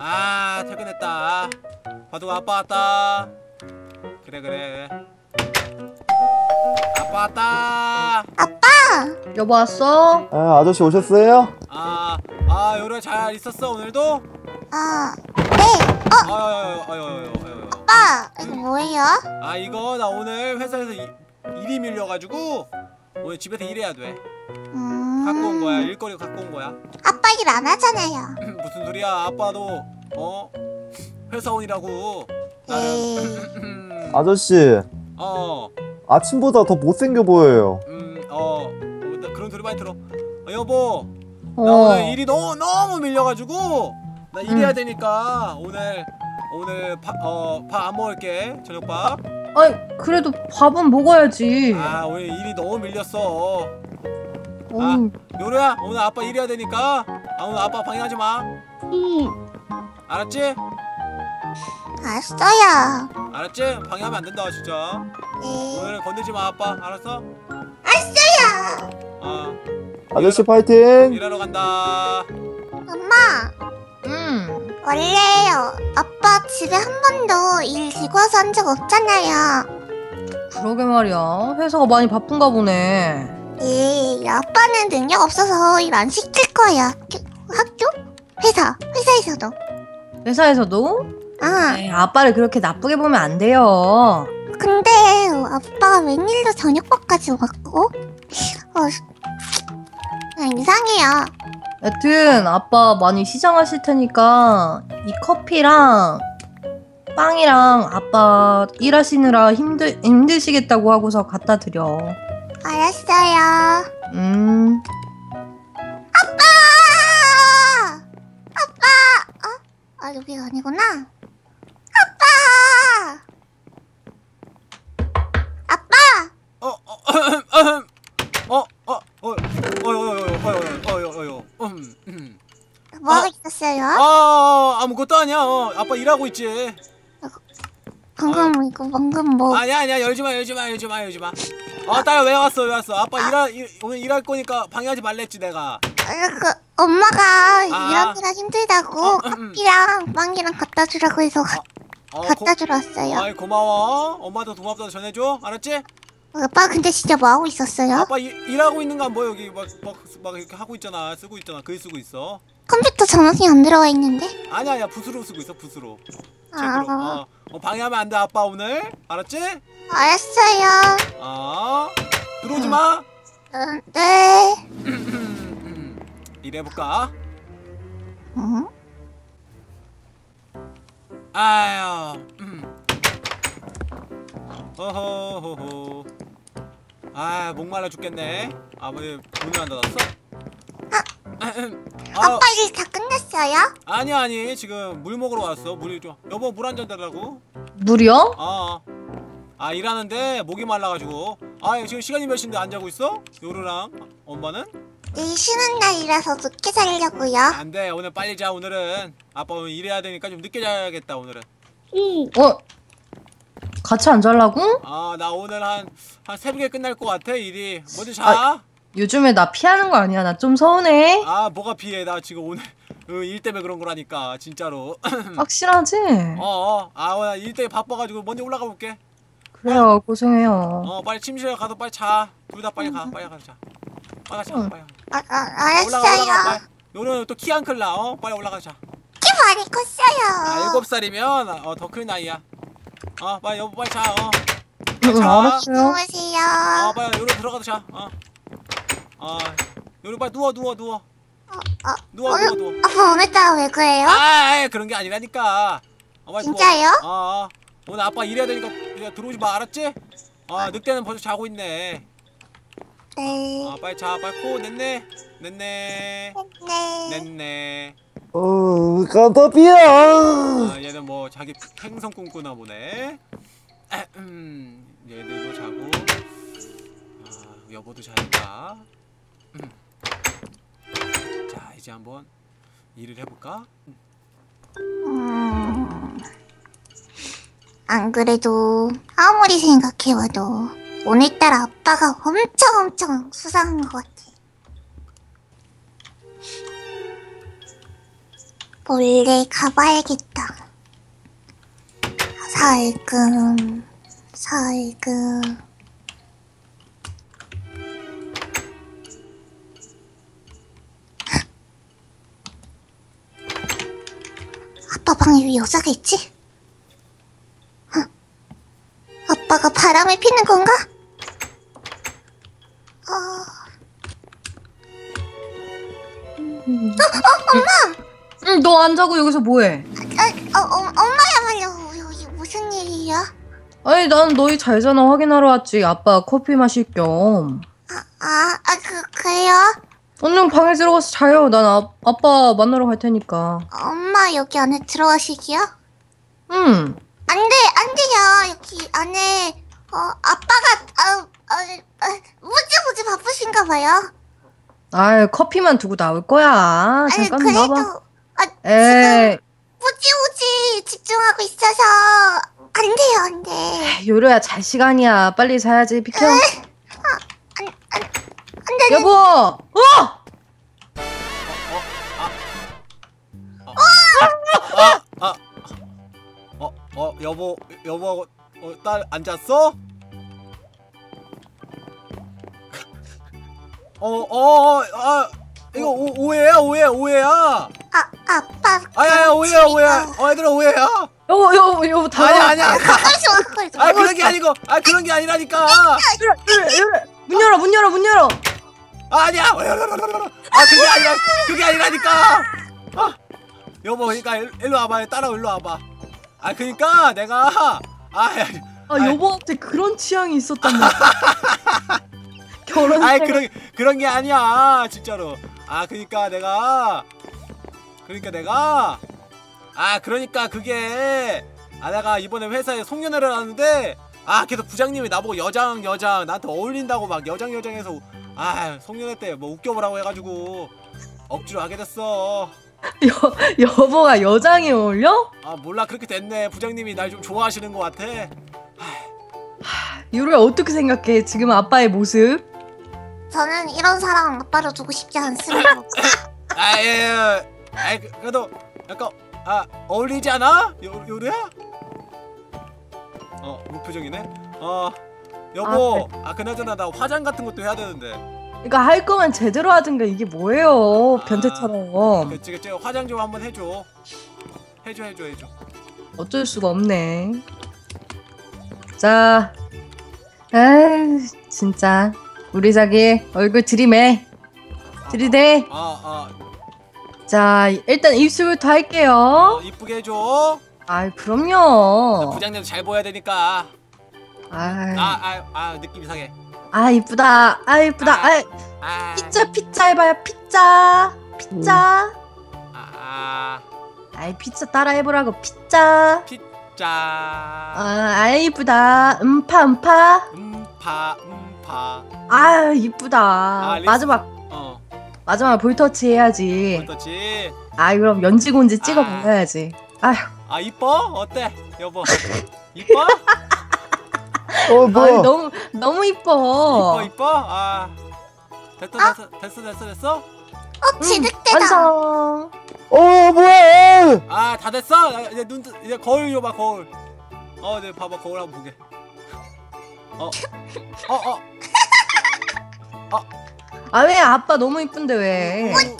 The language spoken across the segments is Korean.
아 퇴근했다. 바둑아 아빠 왔다. 그래 아빠 왔다. 아빠 여보 왔어? 아 아저씨 오셨어요? 아 요래 잘 있었어 오늘도? 네. 아빠 이거 뭐예요? 아 이거 나 오늘 회사에서 일이 밀려가지고 오늘 집에서 일해야 돼. 갖고 온 거야. 일거리 갖고 온 거야. 아빠 일 안 하잖아요. 무슨 소리야. 아빠도 회사원이라고. 나는 아저씨. 아침보다 더 못생겨 보여요. 그런 소리 많이 들어. 여보. 나 오늘 일이 너무 밀려가지고 나 일해야 되니까 오늘 밥 안 먹을게. 저녁밥. 아니 그래도 밥은 먹어야지. 아 오늘 일이 너무 밀렸어. 아 요루야 오늘 아빠 일해야 되니까 오늘 아빠 방해하지 마. 알았지? 알았어요. 알았지? 방해하면 안 된다 진짜. 오늘은 건들지 마 아빠. 알았어? 알았어요. 아저씨 파이팅. 일하러 간다. 엄마. 원래 아빠 집에 한 번도 일 지고 와서 한 적 없잖아요. 그러게 말이야. 회사가 많이 바쁜가 보네. 예, 아빠는 능력 없어서 일 안 시킬 거야. 학교? 회사에서도. 회사에서도? 에이, 아빠를 그렇게 나쁘게 보면 안 돼요. 근데 아빠가 웬일로 저녁밥까지 먹고? 이상해요. 여튼 아빠 많이 시장하실 테니까 이 커피랑 빵이랑 아빠 일하시느라 힘드시겠다고 하고서 갖다 드려. 알았어요. 아빠! 아빠! 아 여기가 아니구나. 아빠! 아빠! 뭐하고 있었어요? 아무것도 아니야. 아빠 일하고 있지. 방금 이거 방금 뭐? 아니야 열지 마. 딸 왜 왔어? 아빠 오늘 일할 거니까 방해하지 말랬지 내가. 엄마가 일하기가 힘들다고 커피랑 빵이랑 갖다 주라고 해서 갖다 주러 왔어요. 아이 고마워. 엄마도 고맙다고 전해줘. 알았지? 아빠 근데 진짜 뭐 하고 있었어요? 아빠 일하고 있는 거 안 보여? 여기 막 이렇게 하고 있잖아. 쓰고 있잖아. 글 쓰고 있어. 컴퓨터 전원이 안 들어와 있는데? 아니야 붓으로 쓰고 있어. 붓으로. 책으로. 방해하면 안 돼 아빠 오늘. 알았지? 알았어요. 들어오지 마. 네. 일해볼까? 응? 아유. 호호호호. 아 목말라 죽겠네. 아버지 문을 안 닫았어? 아빠 일 다 끝났어요? 아니 지금 물 먹으러 왔어. 물이 좀 여보 물 한 잔 달라고. 물이요? 아 일하는데 목이 말라가지고. 아 지금 시간이 몇 시인데 안 자고 있어? 요루랑 엄마는? 내일 쉬는 날이라서 늦게 자려고요. 안 돼 오늘 빨리 자. 오늘은 아빠 오늘 일해야 되니까 좀 늦게 자야겠다 오늘은. 같이 안 자려고? 나 오늘 한 새벽에 끝날 것 같아 일이. 먼저 자. 요즘에 나 피하는 거 아니야? 나 좀 서운해. 아 뭐가 피해. 나 지금 오늘 일 때문에 그런 거라니까 진짜로. 확실하지? 나 일 때문에 바빠가지고 먼저 올라가 볼게. 그래요. 고생해요. 빨리 침실에 가서 빨리 자. 둘 다 빨리 가. 빨리 가서 자. 빨리 가. 알았어요. 요는 또 키 안 클라. 빨리 올라가 자. 키 많이 컸어요. 7살이면 더 큰 나이야. 빨리 여보 빨리 자. 빨리 자. 누우세요. 빨리 요로 들어가서 자. 요리 빨리 누워. 누워. 오늘따라 왜 그래요? 그런 게 아니라니까. 진짜요? 오늘 아빠 일해야 되니까 들어오지 마. 알았지? 늑대는 벌써 자고 있네. 네. 빨리 자. 빨리 코 냈네. 깜빡이야. 얘는 뭐 자기 행성 꿈꾸나 보네. 얘들도 자고. 여보도 자니까. 자 이제 한번 일을 해볼까? 안 그래도 아무리 생각해봐도 오늘따라 아빠가 엄청 수상한 것 같아. 멀리 가봐야겠다. 살금 살금. 아빠 방에 왜 여자가 있지? 헉. 아빠가 바람을 피는 건가? 엄마! 응, 너 안 자고 여기서 뭐해? 엄마야말로 여기 무슨 일이야? 아니, 난 너희 잘 자나 확인하러 왔지. 아빠 커피 마실 겸. 그래요? 언니 방에 들어가서 자요. 난 아빠 만나러 갈 테니까. 엄마 여기 안에 들어가시기요? 응. 안 돼요. 여기 안에 아빠가 무지무지 바쁘신가 봐요. 아이, 커피만 두고 나올 거야. 아니, 잠깐만 그래도, 봐봐. 지금 무지무지 집중하고 있어서 안 돼요. 요로야, 잘 시간이야. 빨리 자야지. 비켜. 안 돼. 여보! 여보, 딸 안 잤어? 이거 오해야. 아빠. 아야, 오해야. 얘들아, 오해야. 여보, 다. 아니야. 그런 게 아니고, 그런 게 아니라니까. 문 열어. 아니야. 그게 아니라니까. 여보, 그러니까 일로 와봐. 따라와, 일로 와봐. 그러니까 내가 여보한테 그런 취향이 있었단 말이야. 그런 게 아니야, 진짜로. 그러니까 내가 그러니까 그게 내가 이번에 회사에 송년회를 하는데 계속 부장님이 나보고 여장 나한테 어울린다고 막 여장 해서 송년회 때 뭐 웃겨보라고 해가지고 억지로 하게 됐어. 여보가 여장에 어울려? 몰라, 그렇게 됐네. 부장님이 날 좀 좋아하시는 것 같아. 요로야, 어떻게 생각해? 지금 아빠의 모습? 저는 이런 사람 아빠로 두고 싶지 않습니다. 그래도 약간 어울리지 않아? 요로야? 무표정이네. 여보, 그나저나 나 화장 같은 것도 해야 되는데. 그러니까 할 거면 제대로 하든가. 이게 뭐예요, 변태처럼. 그치. 화장 좀 한번 해줘. 어쩔 수가 없네. 자, 진짜 우리 자기 얼굴 들이대. 자, 일단 입술부터 할게요. 이쁘게 해줘. 그럼요. 부장님도 잘 보여야 되니까. 느낌 이상해. 이쁘다. 피자 해봐요. 피자. 피자 따라 해보라고. 피자. 이쁘다. 음파. 이쁘다. 마지막 볼터치 해야지. 볼터치. 그럼 연지곤지 찍어 보내야지. 이뻐? 어때, 여보? 이뻐? 뭐야? 너무 이뻐. 이뻐? 됐어. 지득대다. 완성. 뭐야? 다 됐어? 이제 거울 줘봐, 거울. 네, 봐봐, 거울 한번 보게. 왜? 아빠 너무 이쁜데 왜? 못생겼어.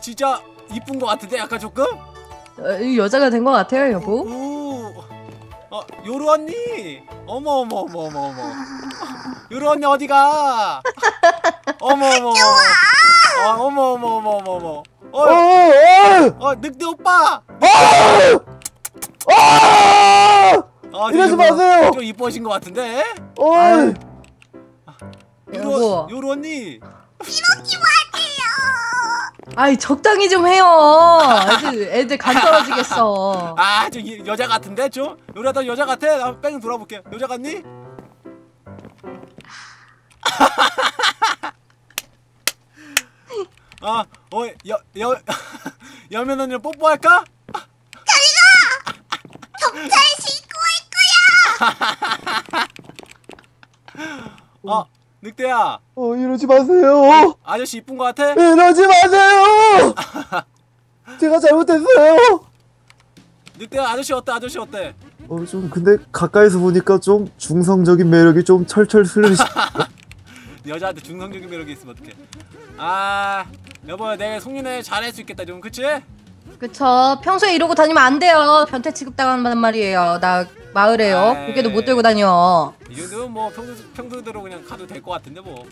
진짜 이쁜 거 같은데, 약간 조금? 여자가 된 거 같아요, 여보. 요로 언니! 어머. 요로 언니 어디가? 어머. 늑대 오빠! 이러지 마세요! 좀 이뻐하신 것 같은데? 요로 언니! 이러지 마세요! 적당히 좀 해요! 애들 간 떨어지겠어. 좀 여자 같은데? 좀? 요리야, 너 여자 같아? 나 뺑 돌아볼게. 여자 같니? 여면 언니랑 뽀뽀할까? 자리가! 경찰 신고할 거야! 늑대야. 이러지 마세요. 아저씨 이쁜 거 같아? 이러지 마세요. 제가 잘못했어요. 늑대야 아저씨 어때? 아저씨 어때? 좀 근데 가까이서 보니까 좀 중성적인 매력이 좀 철철 흐르시. 여자한테 중성적인 매력이 있으면 어떡해. 아 여보 내 송윤회 잘할 수 있겠다 좀 그치? 그쵸. 평소에 이러고 다니면 안 돼요. 변태 취급당한단 말이에요. 나 마을에요. 고개도 못 들고 다녀. 이 정도면 뭐 평소대로 그냥 가도 될 것 같은데 뭐.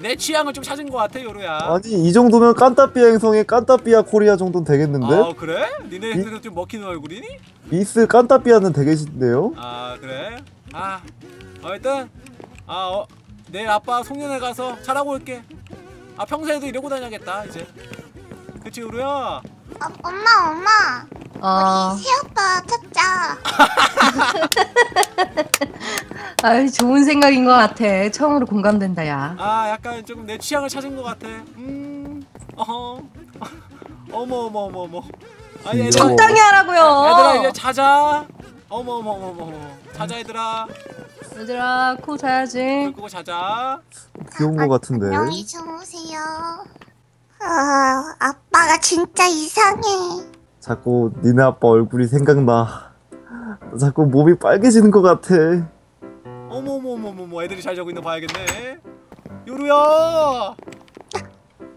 내 취향을 좀 찾은 것 같아 요루야. 아니 이 정도면 깐따삐아 행성의 깐따삐아 코리아 정도는 되겠는데? 아 그래? 니네들은 좀 먹히는 얼굴이니? 미스 깐따삐아는 되겠는데요? 아 그래? 아 일단 내일 아빠 송년회 가서 잘하고 올게. 아 평소에도 이러고 다녀야겠다 이제. 그치 요루야? 엄마 우리 새오빠 찾자. 아유 좋은 생각인 것 같아. 처음으로 공감된다 야. 아 약간 조금 내 취향을 찾은 것 같아. 어머 아니, 적당히 하라고요. 얘들아 이제 자자. 어머 자자 얘들아 코 자야지. 불 끄고 자자. 귀여운 것 같은데. 안녕히 주무세요. 아빠가 진짜 이상해. 자꾸 니네 아빠 얼굴이 생각나. 자꾸 몸이 빨개지는 것 같아. 어머머머머 애들이 잘 자고 있나 봐야겠네. 요루야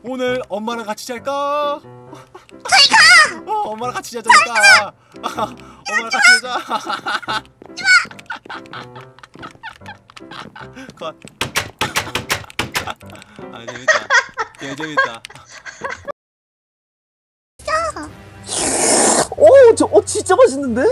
오늘 엄마랑 같이 잘까? 저리 가! 엄마랑 같이 자자니까. 엄마랑 같이 자자. 컷. 아 재밌다. 개 재밌다. 오, 진짜 맛있는데?